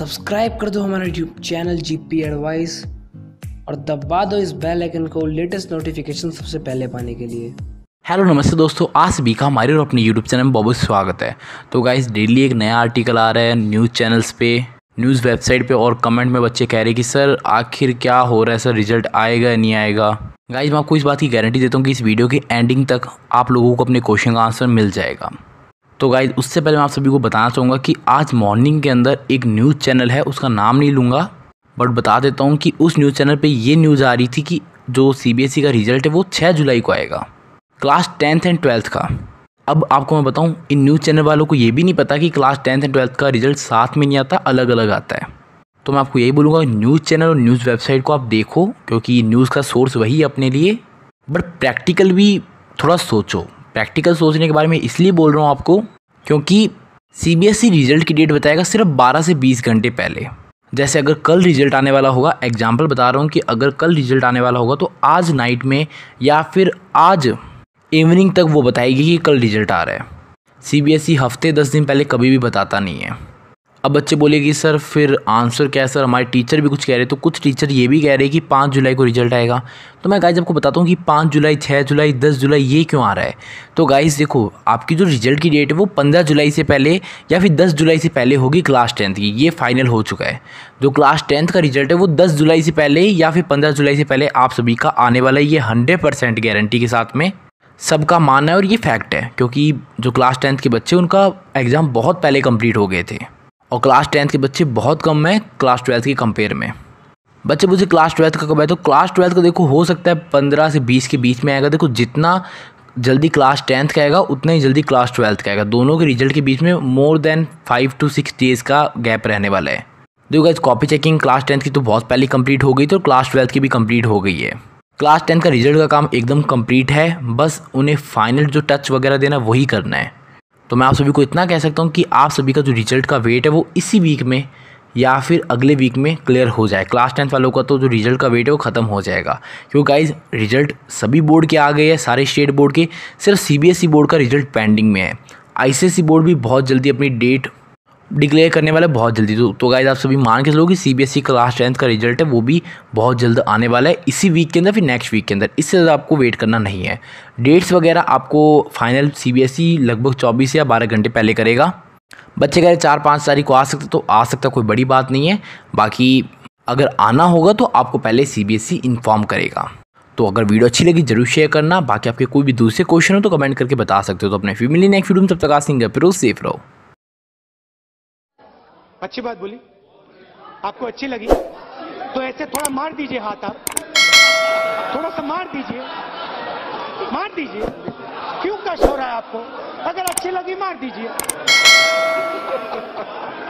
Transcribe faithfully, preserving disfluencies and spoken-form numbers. Subscribe कर दो हमारा यूट्यूब चैनल जीपी एडवाइस और दबा दो इस बेल आइकन को लेटेस्ट नोटिफिकेशन सबसे पहले पाने के लिए। हेलो नमस्ते दोस्तों, आज भी का हमारे और अपने यूट्यूब चैनल में बहुत स्वागत है। तो गाइस डेली एक नया आर्टिकल आ रहा है न्यूज़ चैनल्स पे, न्यूज़ वेबसाइट पे, और कमेंट में बच्चे कह रहे हैं कि सर आखिर क्या हो रहा है, सर रिजल्ट आएगा नहीं आएगा। गाइस मैं आपको इस बात की गारंटी देता हूँ कि इस वीडियो की एंडिंग तक आप लोगों को अपने क्वेश्चन का आंसर मिल जाएगा। तो गाइस उससे पहले मैं आप सभी को बताना चाहूँगा कि आज मॉर्निंग के अंदर एक न्यूज़ चैनल है, उसका नाम नहीं लूँगा बट बता देता हूँ कि उस न्यूज़ चैनल पे ये न्यूज़ आ रही थी कि जो सीबीएसई का रिजल्ट है वो छह जुलाई को आएगा, क्लास टेंथ एंड ट्वेल्थ का। अब आपको मैं बताऊँ, इन न्यूज़ चैनल वालों को ये भी नहीं पता कि क्लास टेंथ एंड ट्वेल्थ का रिजल्ट साथ में नहीं आता, अलग अलग आता है। तो मैं आपको यही बोलूँगा न्यूज़ चैनल और न्यूज़ वेबसाइट को आप देखो, क्योंकि न्यूज़ का सोर्स वही अपने लिए, बट प्रैक्टिकल भी थोड़ा सोचो। प्रैक्टिकल सोचने के बारे में इसलिए बोल रहा हूँ आपको क्योंकि सीबीएसई रिजल्ट की डेट बताएगा सिर्फ बारह से बीस घंटे पहले। जैसे अगर कल रिजल्ट आने वाला होगा, एग्जाम्पल बता रहा हूँ कि अगर कल रिजल्ट आने वाला होगा तो आज नाइट में या फिर आज इवनिंग तक वो बताएगी कि कल रिजल्ट आ रहा है। सीबीएसई हफ्ते दस दिन पहले कभी भी बताता नहीं है। अब बच्चे बोले कि सर फिर आंसर क्या है, सर हमारे टीचर भी कुछ कह रहे हैं, तो कुछ टीचर ये भी कह रहे हैं कि पाँच जुलाई को रिजल्ट आएगा। तो मैं गाइस आपको बताता हूँ कि पाँच जुलाई छः जुलाई दस जुलाई ये क्यों आ रहा है। तो गाइस देखो, आपकी जो रिजल्ट की डेट है वो पंद्रह जुलाई से पहले या फिर दस जुलाई से पहले होगी क्लास टेंथ की, ये फाइनल हो चुका है। जो क्लास टेंथ का रिजल्ट है वो दस जुलाई से पहले या फिर पंद्रह जुलाई से पहले आप सभी का आने वाला है, ये हंड्रेड परसेंट गारंटी के साथ में सबका मानना है और ये फैक्ट है। क्योंकि जो क्लास टेंथ के बच्चे उनका एग्ज़ाम बहुत पहले कम्प्लीट हो गए थे और क्लास टेंथ के बच्चे बहुत कम हैं क्लास ट्वेल्थ के कंपेयर में। बच्चे मुझे क्लास ट्वेल्थ का कब है, तो क्लास ट्वेल्थ का देखो हो सकता है पंद्रह से बीस के बीच में आएगा। देखो जितना जल्दी क्लास टेंथ का आएगा उतना ही जल्दी क्लास ट्वेल्थ का आएगा, दोनों के रिजल्ट के बीच में more than five to six days का गैप रहने वाला है। देखो guys copy checking class tenth की तो बहुत पहले कंप्लीट हो गई, तो क्लास ट्वेल्थ की भी कंप्लीट हो गई है। क्लास टेंथ का रिजल्ट का काम एकदम कंप्लीट है, बस उन्हें फाइनल जो टच वगैरह देना वही करना है। तो मैं आप सभी को इतना कह सकता हूँ कि आप सभी का जो रिजल्ट का वेट है वो इसी वीक में या फिर अगले वीक में क्लियर हो जाए। क्लास टेंथ वालों का तो जो रिजल्ट का वेट है वो ख़त्म हो जाएगा, क्योंकि गाइस रिजल्ट सभी बोर्ड के आ गए हैं, सारे स्टेट बोर्ड के, सिर्फ सीबीएसई बोर्ड का रिजल्ट पेंडिंग में है। आईसीएसई बोर्ड भी बहुत जल्दी अपनी डेट डिक्लेयर करने वाला है, बहुत जल्दी। तो, तो गाइस आप सभी मान के चलो कि सीबीएसई क्लास टेंथ का रिजल्ट है वो भी बहुत जल्द आने वाला है, इसी वीक के अंदर फिर नेक्स्ट वीक के अंदर। इससे ज़्यादा आपको वेट करना नहीं है। डेट्स वगैरह आपको फाइनल सीबीएसई लगभग चौबीस या बारह घंटे पहले करेगा। बच्चे कह रहे चार पाँच तारीख को आ सकता, तो आ सकता, कोई बड़ी बात नहीं है। बाकी अगर आना होगा तो आपको पहले सीबीएसई इन्फॉर्म करेगा। तो अगर वीडियो अच्छी लगी जरूर शेयर करना। बाकी आपके कोई भी दूसरे क्वेश्चन हो तो कमेंट करके बता सकते हो। तो अपने फैमिली नेक्स्ट वीडियो में, तब तक आप सिंगर पर सेफ रहो। अच्छी बात बोली, आपको अच्छी लगी तो ऐसे थोड़ा मार दीजिए, हाथ आप थोड़ा सा मार दीजिए, मार दीजिए, क्यों कष्ट हो रहा है आपको? अगर अच्छी लगी मार दीजिए।